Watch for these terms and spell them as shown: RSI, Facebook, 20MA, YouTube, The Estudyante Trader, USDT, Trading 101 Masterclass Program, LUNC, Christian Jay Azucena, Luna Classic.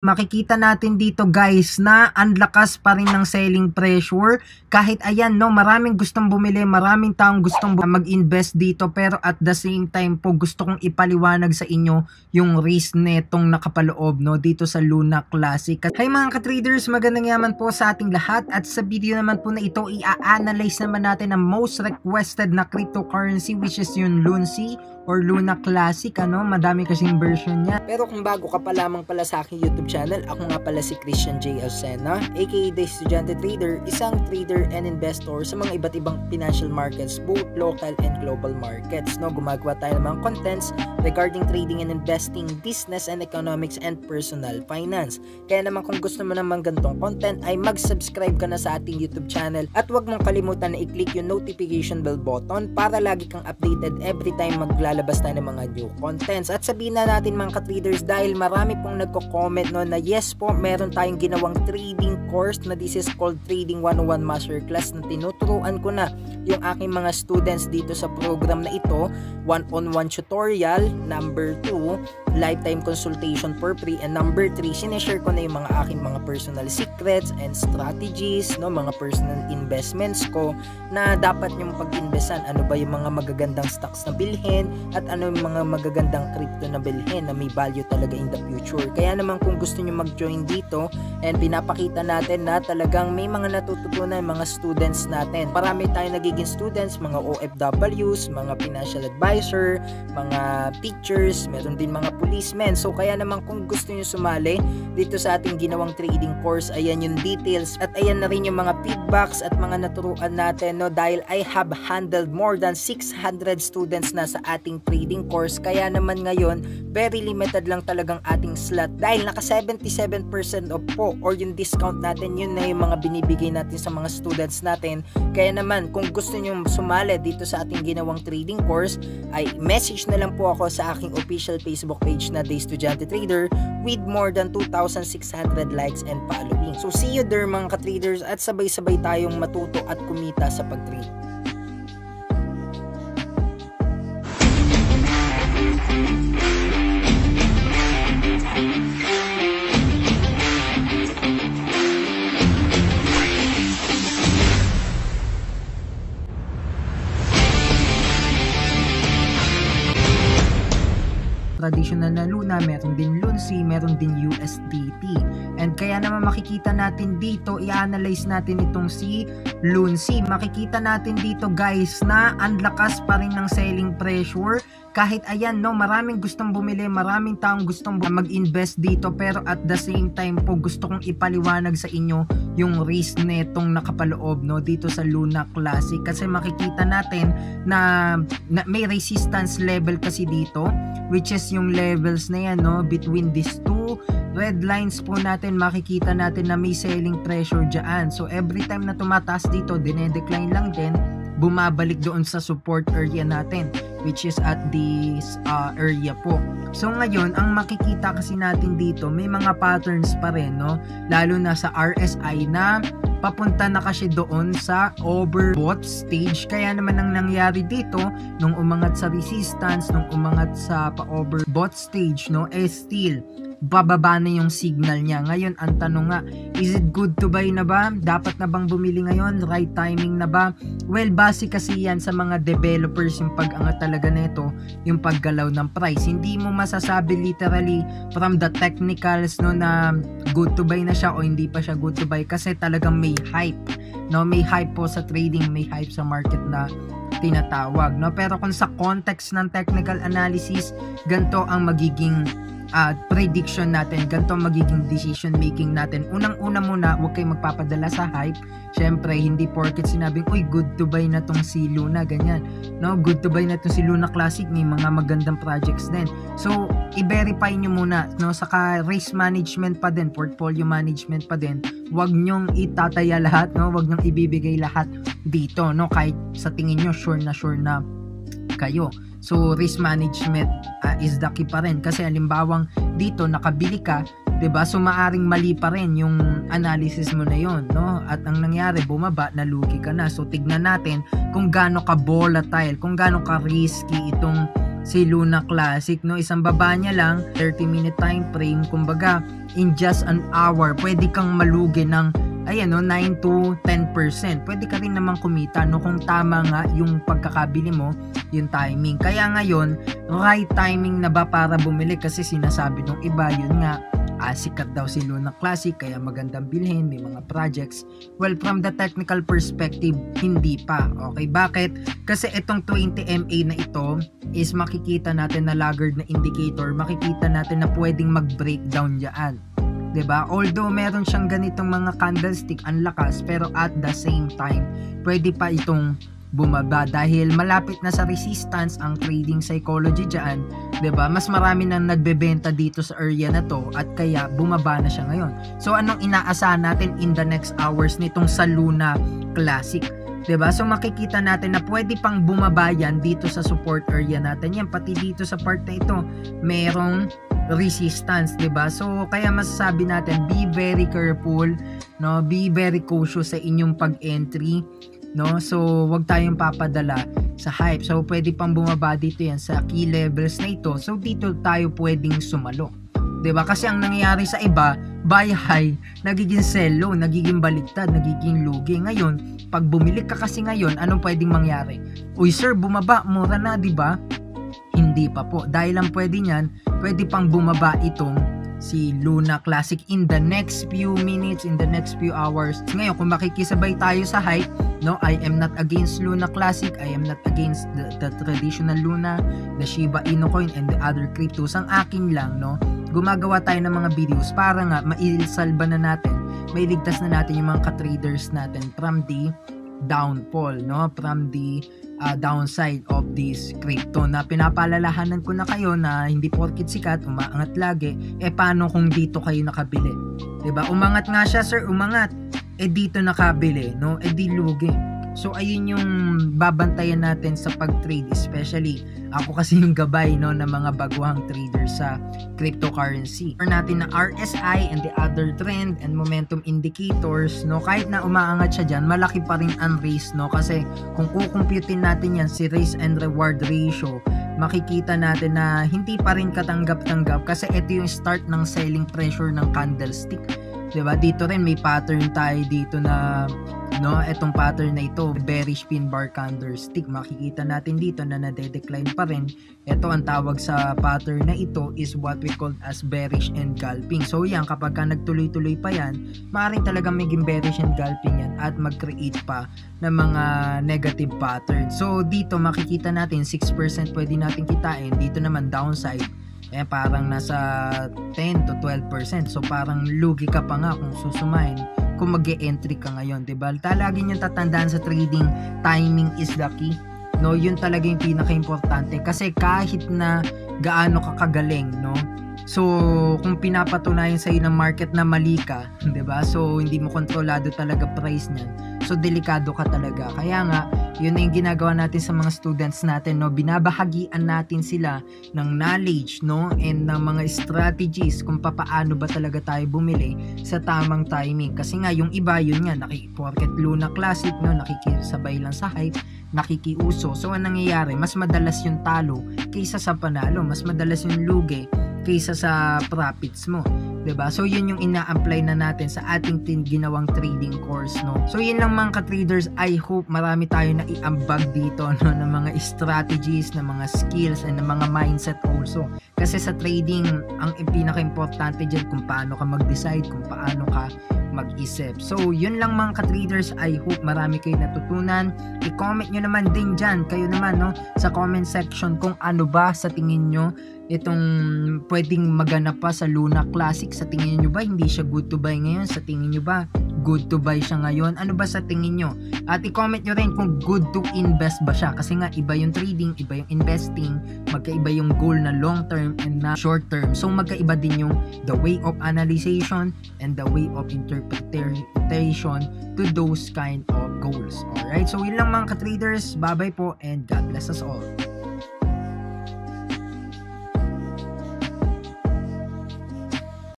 Makikita natin dito guys na ang lakas pa rin ng selling pressure kahit ayan no, maraming gustong bumili, maraming taong gustong mag-invest dito, pero at the same time po gusto kong ipaliwanag sa inyo yung risk netong nakapaloob no dito sa Luna Classic. Hi mga ka-traders, magandang yaman po sa ating lahat, at sa video naman po na ito i-analyze naman natin ang most requested na cryptocurrency which is yung LUNC or Luna Classic, ano, madami kasing version niya. Pero kung bago ka pa lamang pala sa aking YouTube channel, ako nga pala si Christian Jay Azucena, aka The Estudyante Trader, isang trader and investor sa mga iba't ibang financial markets, both local and global markets. No, gumagawa tayo ng mga contents regarding trading and investing, business and economics, and personal finance. Kaya naman kung gusto mo naman gantong content ay mag-subscribe ka na sa ating YouTube channel, at huwag mong kalimutan na i-click yung notification bell button para lagi kang updated every time maglalabas tayo ng mga new contents. At sabihin na natin mga ka-traders, dahil marami pong nagko-comment no, na yes po, meron tayong ginawang trading course na this is called Trading 101 Masterclass, na tinuturuan ko na yung aking mga students dito sa program na ito, one-on-one tutorial, number 2, lifetime consultation for free, and number 3, sineshare ko na yung mga aking mga personal secrets and strategies, no, mga personal investments ko na dapat yung pag-investan, ano ba yung mga magagandang stocks na bilhin, at ano yung mga magagandang crypto na bilhin na may value talaga in the future. Kaya naman kung gusto nyo mag-join dito, and pinapakita natin na talagang may mga natututunan mga students natin. Marami tayong nagiging students, mga OFWs, mga financial advisor, mga teachers, meron din mga policemen. So kaya naman kung gusto nyo sumali dito sa ating ginawang trading course, ayan yung details, at ayan na rin yung mga feedbacks at mga naturuan natin, no, dahil I have handled more than 600 students na sa ating trading course. Kaya naman ngayon very limited lang talagang ating slot, dahil naka 77% off po or yung discount natin, yun na yung mga binibigay natin sa mga students natin. Kaya naman kung gusto nyo sumali dito sa ating ginawang trading course ay message na lang po ako sa aking official Facebook page na The Estudyante Trader with more than 2,600 likes and following. So see you there mga ka-traders, at sabay-sabay tayong matuto at kumita sa pag-trade. Traditional na Luna, meron din LUNC, meron din USDT. And kaya naman makikita natin dito, i-analyze natin itong si LUNC. Makikita natin dito guys na ang lakas pa rin ng selling pressure. Kahit ayan no, maraming gustong bumili, maraming taong gustong mag-invest dito, pero at the same time po gusto kong ipaliwanag sa inyo yung risk netong nakapaloob no dito sa Luna Classic, kasi makikita natin na may resistance level kasi dito, which is yung levels na yan no, between these two red lines po natin makikita natin na may selling pressure dyan. So every time na tumataas dito, dinedecline lang din, bumabalik doon sa support area natin, which is at this area po. So ngayon, ang makikita kasi natin dito, may mga patterns pa rin, no? Lalo na sa RSI na papunta na kasi doon sa overbought stage. Kaya naman ang nangyari dito, nung umangat sa resistance, nung umangat sa pa-overbought stage, no, eh still bababa na yung signal niya. Ngayon, ang tanong nga, is it good to buy na ba? Dapat na bang bumili ngayon? Right timing na ba? Well, base kasi yan sa mga developers yung pag-angat talaga nito, yung paggalaw ng price. Hindi mo masasabi literally from the technicals no na good to buy na siya o hindi pa siya good to buy, kasi talagang may hype. No, may hype po sa trading, may hype sa market na tinatawag, no. Pero kung sa context ng technical analysis, ganito ang magiging prediction natin, ganito magiging decision making natin. Unang-una muna, huwag kayong magpapadala sa hype. Syempre, hindi porket sinabing, uy, good to buy na tong si Luna, ganyan. No, good to buy na tong si Luna Classic, may mga magandang projects din. So, i-verify nyo muna, no, saka risk management pa din, portfolio management pa din. Huwag nyong itataya lahat, no, huwag nyong ibibigay lahat dito, no, kahit sa tingin nyo, sure na kayo. So, risk management is the key pa rin. Kasi halimbawang dito nakabili ka, 'di ba? So maaring mali pa rin yung analysis mo na 'yon, no? At ang nangyari, bumaba, nalugi ka na. So tignan natin kung gaano ka volatile, kung gaano ka risky itong si Luna Classic, no? Isang baba niya lang, 30-minute time frame, kumbaga in just an hour, pwede kang malugi ng ayan, no, 9 to 10%. Pwede ka rin naman kumita, no, kung tama nga yung pagkakabili mo, yung timing. Kaya ngayon, right timing na ba para bumili? Kasi sinasabi ng iba, yun nga, sikat daw si Luna Classic, kaya magandang bilhin, may mga projects. Well, from the technical perspective, hindi pa. Okay, bakit? Kasi itong 20MA na ito is makikita natin na laggard na indicator, makikita natin na pwedeng mag-breakdown dyan. Diba? Although meron siyang ganitong mga candlestick, ang lakas, pero at the same time, pwede pa itong bumaba dahil malapit na sa resistance ang trading psychology dyan, diba? Mas marami nang nagbebenta dito sa area na to at kaya bumaba na siya ngayon. So anong inaasahan natin in the next hours nitong sa Luna Classic? Diba? So makikita natin na pwede pang bumaba yan dito sa support area natin yan, pati dito sa part na ito merong resistance, diba? So kaya masasabi natin, be very careful, no? Be very cautious sa inyong pag-entry, no? So wag tayong papadala sa hype. So pwede pang bumaba dito yan sa key levels na ito. So dito tayo pwedeng sumalo, diba? Kasi ang nangyayari sa iba, buy high, nagiging sell low, nagiging baligtad, nagiging lugi. Ngayon, pag bumili ka kasi ngayon, anong pwedeng mangyari? Uy sir, bumaba, mura na, diba? Hindi pa po. Dahil lang pwede niyan, pwede pang bumaba itong si Luna Classic in the next few minutes, in the next few hours. Ngayon, kung makikisabay tayo sa hype, no, I am not against Luna Classic, I am not against the traditional Luna, the Shiba Inu coin, and the other cryptos. Ang akin lang, no, gumagawa tayo ng mga videos para nga maisalba na natin, mailigtas na natin yung mga katraders natin from the downfall, no, from the downside of this crypto. Na pinapalalahanan ko na kayo na hindi porkit sikat, umaangat lagi, paano kung dito kayo nakabili? Diba? Umangat nga siya sir, umangat, dito nakabili, no? Di lugi. So ayun yung babantayan natin sa pag-trade, especially ako kasi yung gabay, no, ng mga baguhang trader sa cryptocurrency. Or natin na RSI and the other trend and momentum indicators, no, kahit na umaangat siya dyan, malaki pa rin ang risk, no, kasi kung kukumputin natin yan, si risk and reward ratio, makikita natin na hindi pa rin katanggap-tanggap kasi ito yung start ng selling pressure ng candlestick. Diba? Dito rin may pattern tayo dito na, no, etong pattern na ito, bearish pin bar candlestick. Makikita natin dito na nade-decline pa rin. Ito ang tawag sa pattern na ito is what we call as bearish and gulping. So yan, kapag ka nagtuloy-tuloy pa yan, maaaring talaga maging bearish and gulping yan at mag-create pa ng mga negative pattern. So dito makikita natin 6% pwede natin kitain. Dito naman downside, eh parang nasa 10 to 12%. So parang lugi ka pa nga kung susumain, kung mag-e-entry ka ngayon, diba? Lagi niyong tatandaan sa trading, timing is the key, no? Yun talaga yung pinaka-importante kasi kahit na gaano ka kagaling, no? So kung pinapatunayan sa iyo ng market na mali ka, diba? So hindi mo kontrolado talaga price niyan. So delikado ka talaga. Kaya nga, yun na yung ginagawa natin sa mga students natin, no? Binabahagian natin sila ng knowledge, no? And ng mga strategies kung papaano ba talaga tayo bumili sa tamang timing. Kasi nga, yung iba, yun nga, porket Luna Classic, no? Nakikisabay lang sa hype, nakikiuso. So ang nangyayari, mas madalas yung talo kaysa sa panalo. Mas madalas yung lugi kaysa sa profits mo, diba? So yun yung ina-apply na natin sa ating ginawang trading course, no? So yun lang mga ka-traders, I hope marami tayo na iambag dito, no, ng mga strategies, ng mga skills, and ng mga mindset also. Kasi sa trading, ang pinaka-importante dyan kung paano ka mag-decide, kung paano ka mag-isip. So yun lang mga ka-traders, I hope marami kayo natutunan. I-comment nyo naman din dyan, kayo naman, no, sa comment section kung ano ba sa tingin nyo itong pwedeng maganap pa sa Luna Classic. Sa tingin nyo ba hindi siya good to buy ngayon? Sa tingin nyo ba good to buy siya ngayon? Ano ba sa tingin nyo? At i-comment nyo rin kung good to invest ba siya. Kasi nga iba yung trading, iba yung investing, magkaiba yung goal na long term and na short term. So magkaiba din yung the way of analyzation and the way of interpretation to those kind of goals. Alright, so yun lang mga ka-traders, bye bye po and God bless us all.